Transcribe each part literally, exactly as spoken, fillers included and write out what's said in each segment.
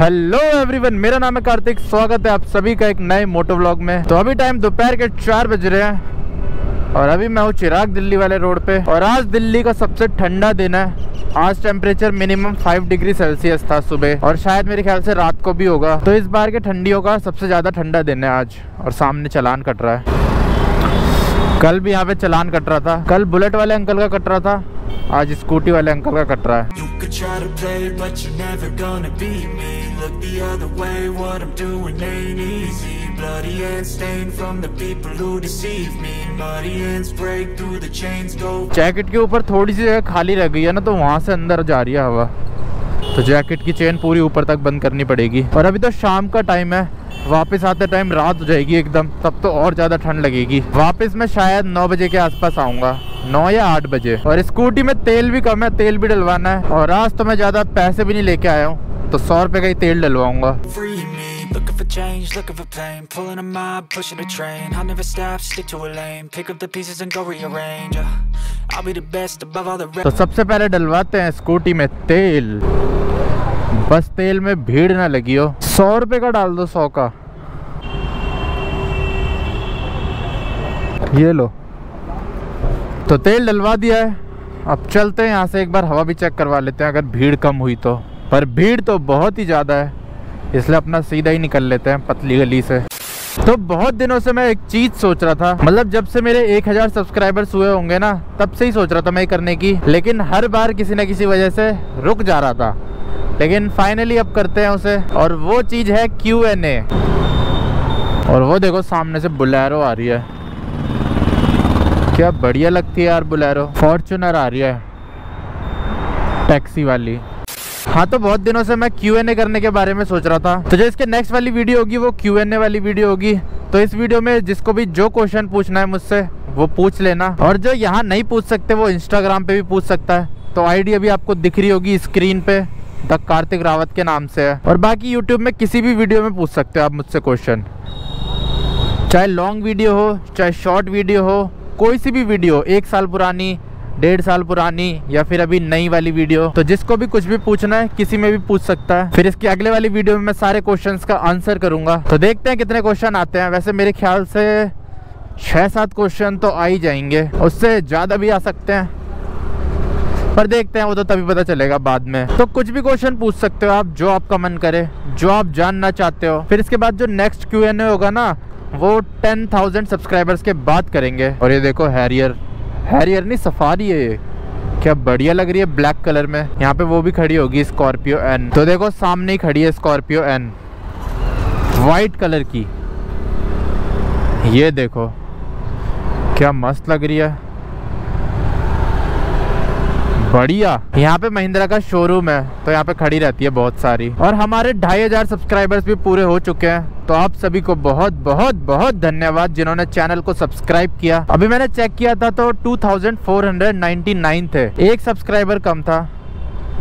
Hello everyone, मेरा नाम है कार्तिक। स्वागत है आप सभी का एक नए मोटो व्लॉग में। तो अभी टाइम दोपहर के चार बज रहे हैं और अभी मैं हूँ चिराग दिल्ली वाले रोड पे। और आज दिल्ली का सबसे ठंडा दिन है। आज टेम्परेचर मिनिमम पाँच डिग्री सेल्सियस था सुबह, और शायद मेरे ख्याल से रात को भी होगा। तो इस बार के ठंडियों का सबसे ज़्यादा ठंडा दिन है आज, और सामने चालान कट रहा है। कल भी यहाँ पे चालान कट रहा था, कल बुलेट वाले अंकल का कट रहा था, आज स्कूटी वाले अंकल का कट रहा है। जैकेट के ऊपर थोड़ी सी जगह खाली रह गई है ना, तो वहाँ से अंदर जा रही है हवा, तो जैकेट की चेन पूरी ऊपर तक बंद करनी पड़ेगी। और अभी तो शाम का टाइम है, वापस आते टाइम रात हो जाएगी एकदम, तब तो और ज़्यादा ठंड लगेगी। वापस मैं शायद नौ बजे के आसपास आऊँगा, नौ या आठ बजे। और स्कूटी में तेल भी कम है, तेल भी डलवाना है। और आज तो मैं ज़्यादा पैसे भी नहीं लेके आया हूँ, तो सौ रुपये का ही तेल डलवाऊंगा। तो सबसे पहले डलवाते हैं स्कूटी में तेल, बस तेल में भीड़ ना लगी हो। सौ रुपये का डाल दो, सौ का। ये लो, तो तेल डलवा दिया है। अब चलते हैं यहाँ से, एक बार हवा भी चेक करवा लेते हैं अगर भीड़ कम हुई तो। पर भीड़ तो बहुत ही ज़्यादा है, इसलिए अपना सीधा ही निकल लेते हैं पतली गली से। तो बहुत दिनों से मैं एक चीज़ सोच रहा था, मतलब जब से मेरे एक हज़ार सब्सक्राइबर्स हुए होंगे ना, तब से ही सोच रहा था मैं करने की, लेकिन हर बार किसी न किसी वजह से रुक जा रहा था। लेकिन फाइनली अब करते हैं उसे, और वो चीज़ है क्यू एन ए। और वो देखो सामने से बुलेरो आ रही है, क्या बढ़िया लगती है यार बुलेरो। फॉर्च्यूनर आ रही है, टैक्सी वाली। हाँ, तो बहुत दिनों से मैं क्यू एन ए करने के बारे में सोच रहा था। तो जो इसके नेक्स्ट वाली वीडियो होगी वो क्यू एन ए वाली वीडियो होगी। तो इस वीडियो में जिसको भी जो क्वेश्चन पूछना है मुझसे वो पूछ लेना, और जो यहाँ नहीं पूछ सकते वो इंस्टाग्राम पे भी पूछ सकता है। तो आईडी अभी आपको दिख रही होगी स्क्रीन पे, द कार्तिक रावत के नाम से है। और बाकी यूट्यूब में किसी भी वीडियो में पूछ सकते हो आप मुझसे क्वेश्चन, चाहे लॉन्ग वीडियो हो चाहे शॉर्ट वीडियो हो, कोई सी भी वीडियो, एक साल पुरानी, डेढ़ साल पुरानी, या फिर अभी नई वाली वीडियो। तो जिसको भी कुछ भी पूछना है किसी में भी पूछ सकता है। फिर इसकी अगले वाली वीडियो में मैं सारे क्वेश्चंस का आंसर करूंगा। तो देखते हैं कितने क्वेश्चन आते हैं। वैसे मेरे ख्याल से छः सात क्वेश्चन तो आ ही जाएंगे, उससे ज़्यादा भी आ सकते हैं, पर देखते हैं, वो तो तभी पता चलेगा बाद में। तो कुछ भी क्वेश्चन पूछ सकते हो आप, जो आपका मन करे, जो आप जानना चाहते हो। फिर इसके बाद जो नेक्स्ट क्यू एन ए होगा ना, वो टेन थाउजेंड सब्सक्राइबर्स के बाद करेंगे। और ये देखो हैरियर, हैरियर नहीं सफारी है ये, क्या बढ़िया लग रही है ब्लैक कलर में। यहाँ पे वो भी खड़ी होगी स्कॉर्पियो एन, तो देखो सामने ही खड़ी है स्कॉर्पियो एन वाइट कलर की। ये देखो क्या मस्त लग रही है, बढ़िया। यहाँ पे महिंद्रा का शोरूम है, तो यहाँ पे खड़ी रहती है बहुत सारी। और हमारे ढाई हजार सब्सक्राइबर्स भी पूरे हो चुके हैं, तो आप सभी को बहुत बहुत बहुत धन्यवाद जिन्होंने चैनल को सब्सक्राइब किया। अभी मैंने चेक किया था तो चौबीस सौ निन्यानवे थे, एक सब्सक्राइबर कम था।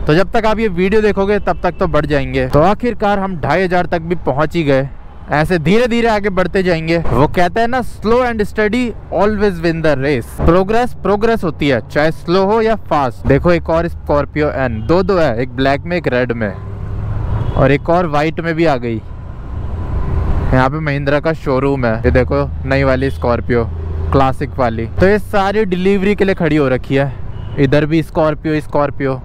तो जब तक आप ये वीडियो देखोगे तब तक तो बढ़ जाएंगे। तो आखिरकार हम ढाई हजार तक भी पहुँच ही गए। ऐसे धीरे धीरे आगे बढ़ते जाएंगे। वो कहते हैं ना, slow and study always win the race. Progress progress होती है, चाहे स्लो हो या फास्ट। देखो एक और स्कॉर्पियो एन, दो दो है, एक ब्लैक में एक रेड में, और एक और वाइट में भी आ गई। यहाँ पे महिंद्रा का शोरूम है। ये देखो नई वाली स्कॉर्पियो, क्लासिक वाली। तो ये सारी डिलीवरी के लिए खड़ी हो रखी है। इधर भी स्कॉर्पियो स्कॉर्पियो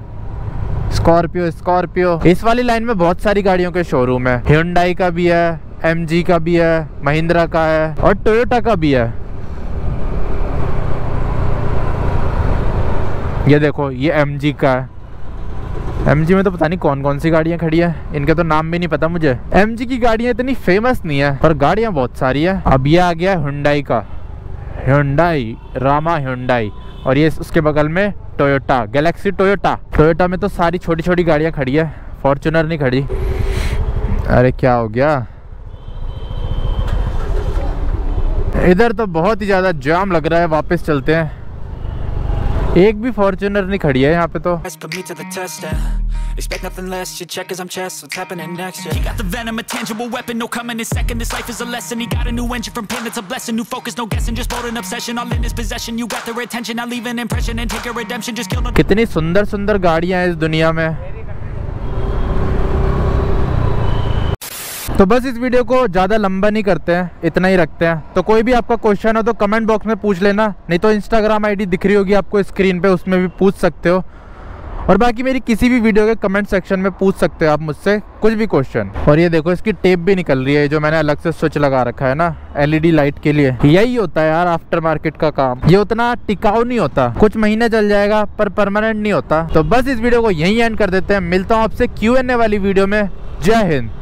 स्कॉर्पियो स्कॉर्पियो। इस वाली लाइन में बहुत सारी गाड़ियों के शोरूम है। हुंडई का भी है, एम जी का भी है, महिंद्रा का है, और टोयोटा का भी है। ये देखो ये एम जी का है। एम जी में तो पता नहीं कौन कौन सी गाड़ियाँ खड़ी हैं, इनके तो नाम भी नहीं पता मुझे। एम जी की गाड़ियाँ इतनी फेमस नहीं है, पर गाड़ियाँ बहुत सारी है। अब ये आ गया हुंडई का, हुंडई रामा हुंडई। और ये उसके बगल में टोयोटा, गैलेक्सी टोयोटा। टोयोटा में तो सारी छोटी छोटी गाड़ियाँ खड़ी है, फॉर्च्यूनर नहीं खड़ी। अरे क्या हो गया, इधर तो बहुत ही ज़्यादा जाम लग रहा है। वापस चलते हैं, एक भी फॉर्च्यूनर नहीं खड़ी है यहाँ पे। तो कितनी सुंदर सुंदर गाड़ियाँ हैं इस दुनिया में। तो बस इस वीडियो को ज़्यादा लंबा नहीं करते हैं, इतना ही रखते हैं। तो कोई भी आपका क्वेश्चन हो तो कमेंट बॉक्स में पूछ लेना, नहीं तो इंस्टाग्राम आईडी दिख रही होगी आपको स्क्रीन पे, उसमें भी पूछ सकते हो। और बाकी मेरी किसी भी वीडियो के कमेंट सेक्शन में पूछ सकते हो आप मुझसे कुछ भी क्वेश्चन। और ये देखो इसकी टेप भी निकल रही है, जो मैंने अलग से स्विच लगा रखा है ना एलईडी लाइट के लिए। यही होता है यार आफ्टर मार्केट का काम, ये उतना टिकाऊ नहीं होता, कुछ महीने चल जाएगा पर परमानेंट नहीं होता। तो बस इस वीडियो को यहीं एंड कर देते हैं, मिलता हूँ आपसे क्यू एन ए वाली वीडियो में। जय हिंद।